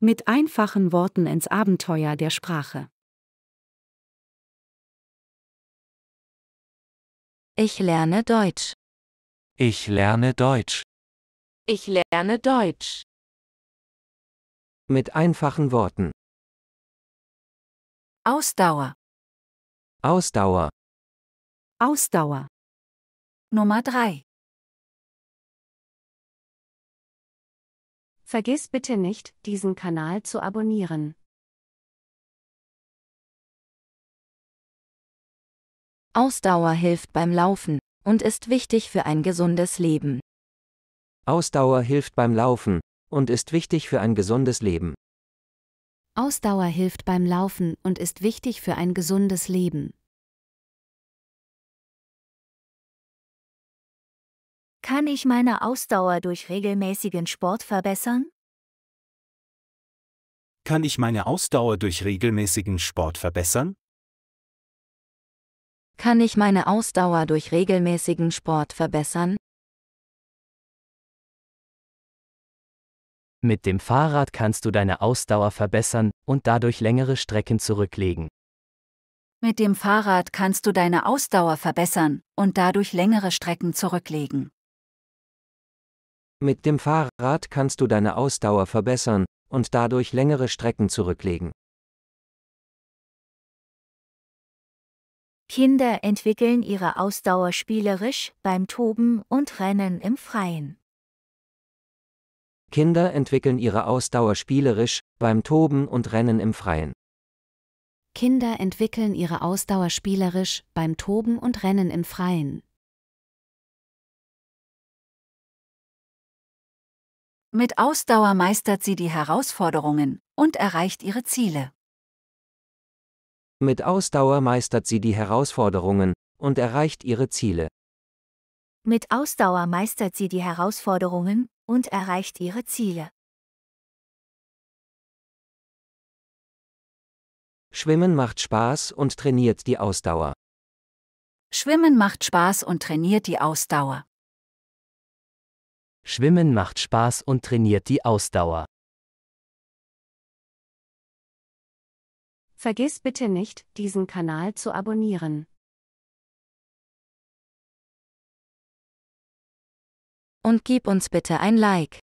Mit einfachen Worten ins Abenteuer der Sprache. Ich lerne Deutsch. Ich lerne Deutsch. Ich lerne Deutsch. Mit einfachen Worten. Ausdauer. Ausdauer. Ausdauer. Nummer 3. Vergiss bitte nicht, diesen Kanal zu abonnieren. Ausdauer hilft beim Laufen und ist wichtig für ein gesundes Leben. Ausdauer hilft beim Laufen und ist wichtig für ein gesundes Leben. Ausdauer hilft beim Laufen und ist wichtig für ein gesundes Leben. Kann ich meine Ausdauer durch regelmäßigen Sport verbessern? Kann ich meine Ausdauer durch regelmäßigen Sport verbessern? Kann ich meine Ausdauer durch regelmäßigen Sport verbessern? Mit dem Fahrrad kannst du deine Ausdauer verbessern und dadurch längere Strecken zurücklegen. Mit dem Fahrrad kannst du deine Ausdauer verbessern und dadurch längere Strecken zurücklegen. Mit dem Fahrrad kannst du deine Ausdauer verbessern und dadurch längere Strecken zurücklegen. Kinder entwickeln ihre Ausdauer spielerisch beim Toben und Rennen im Freien. Kinder entwickeln ihre Ausdauer spielerisch beim Toben und Rennen im Freien. Kinder entwickeln ihre Ausdauer spielerisch beim Toben und Rennen im Freien. Mit Ausdauer meistert sie die Herausforderungen und erreicht ihre Ziele. Mit Ausdauer meistert sie die Herausforderungen und erreicht ihre Ziele. Mit Ausdauer meistert sie die Herausforderungen und erreicht ihre Ziele. Schwimmen macht Spaß und trainiert die Ausdauer. Schwimmen macht Spaß und trainiert die Ausdauer. Schwimmen macht Spaß und trainiert die Ausdauer. Vergiss bitte nicht, diesen Kanal zu abonnieren. Und gib uns bitte ein Like.